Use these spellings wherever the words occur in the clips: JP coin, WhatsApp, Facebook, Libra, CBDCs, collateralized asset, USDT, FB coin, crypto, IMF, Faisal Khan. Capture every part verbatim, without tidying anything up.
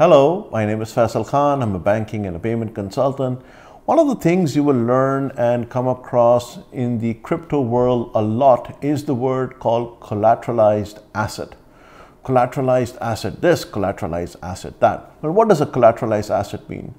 Hello, my name is Faisal Khan. I'm a banking and a payment consultant. One of the things you will learn and come across in the crypto world a lot is the word called collateralized asset. Collateralized asset this, collateralized asset that. But what does a collateralized asset mean?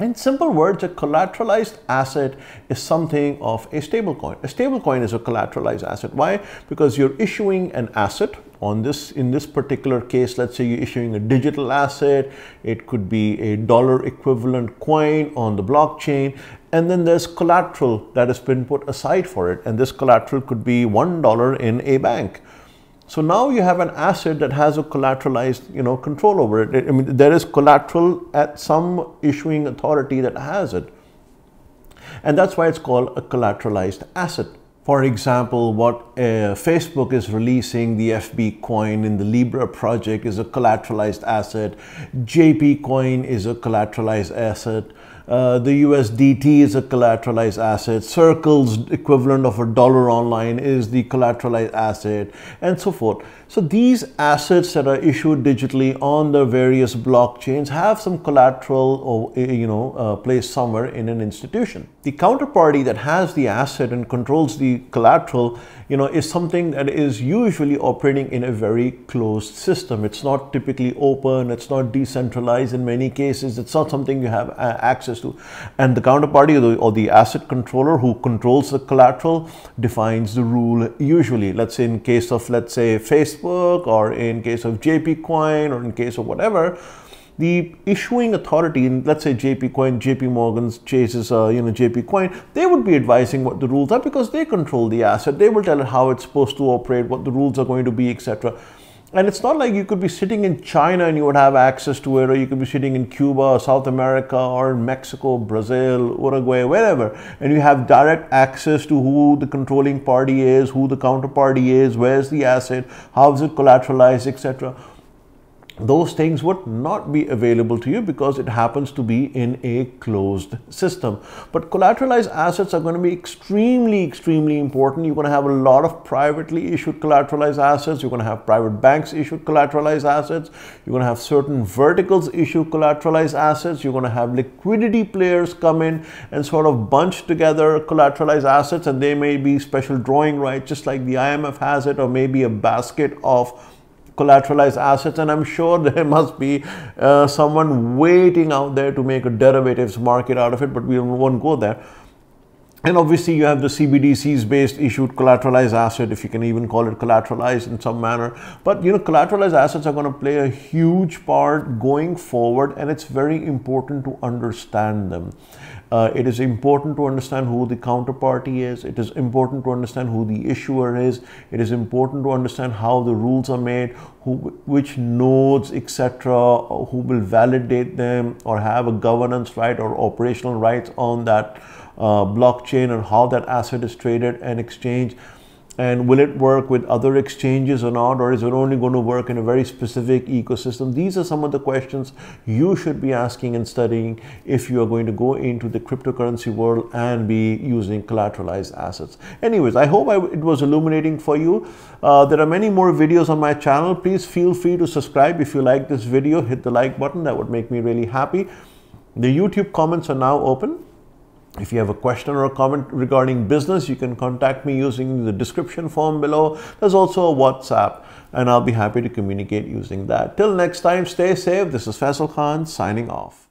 In simple words, a collateralized asset is something of a stable coin. A stable coin is a collateralized asset. Why? Because you're issuing an asset. On this, in this particular case, let's say you're issuing a digital asset. It could be a dollar equivalent coin on the blockchain. And then there's collateral that has been put aside for it. And this collateral could be one dollar in a bank. So now you have an asset that has a collateralized, you know, control over it. I mean, there is collateral at some issuing authority that has it. And that's why it's called a collateralized asset. For example, what uh, Facebook is releasing, the F B coin in the Libra project is a collateralized asset. J P coin is a collateralized asset. Uh, the U S D T is a collateralized asset. Circle's equivalent of a dollar online is the collateralized asset, and so forth. So these assets that are issued digitally on the various blockchains have some collateral, or you know, uh, placed somewhere in an institution. The counterparty that has the asset and controls the collateral, you know, is something that is usually operating in a very closed system. It's not typically open. It's not decentralized in many cases. It's not something you have uh, access to. And the counterparty or the, or the asset controller who controls the collateral defines the rule usually. Let's say in case of, let's say, Facebook, or in case of J P coin, or in case of whatever, the issuing authority, in let's say J P coin, J P Morgan's, Chase's, uh, you know, J P coin, they would be advising what the rules are because they control the asset. They will tell it how it's supposed to operate, what the rules are going to be, et cetera. And it's not like you could be sitting in China and you would have access to it, or you could be sitting in Cuba or South America or in Mexico, Brazil, Uruguay, wherever, and you have direct access to who the controlling party is, who the counterparty is, where's the asset, how is it collateralized, et cetera. Those things would not be available to you because it happens to be in a closed system. But collateralized assets are going to be extremely, extremely important. You're going to have a lot of privately issued collateralized assets. You're going to have private banks issue collateralized assets. You're going to have certain verticals issue collateralized assets. You're going to have liquidity players come in and sort of bunch together collateralized assets, and they may be special drawing rights, just like the I M F has it, or maybe a basket of collateralized assets. And I'm sure there must be uh, someone waiting out there to make a derivatives market out of it, but we won't go there. And obviously you have the C B D Cs based issued collateralized asset, if you can even call it collateralized in some manner. But you know, collateralized assets are going to play a huge part going forward, and it's very important to understand them. Uh, it is important to understand who the counterparty is. It is important to understand who the issuer is. It is important to understand how the rules are made, who, which nodes, et cetera, who will validate them or have a governance right or operational rights on that Uh, blockchain, and how that asset is traded and exchanged, and will it work with other exchanges or not, or is it only going to work in a very specific ecosystem? These are some of the questions you should be asking and studying if you are going to go into the cryptocurrency world and be using collateralized assets. Anyways, I hope I, it was illuminating for you. Uh, there are many more videos on my channel. Please feel free to subscribe. If you like this video, hit the like button. That would make me really happy. The YouTube comments are now open. If you have a question or a comment regarding business, you can contact me using the description form below. There's also a WhatsApp, and I'll be happy to communicate using that. Till next time, stay safe. This is Faisal Khan signing off.